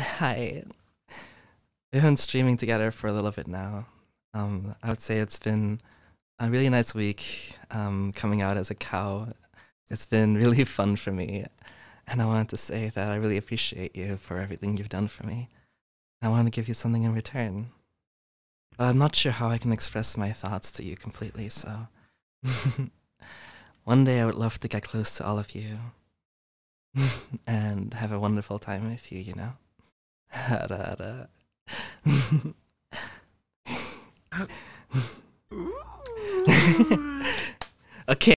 Hi. We've been streaming together for a little bit now. I would say it's been a really nice week coming out as a cow. It's been really fun for me. And I wanted to say that I really appreciate you for everything you've done for me. And I want to give you something in return. But I'm not sure how I can express my thoughts to you completely, so... One day I would love to get close to all of you. And have a wonderful time with you, you know? Okay.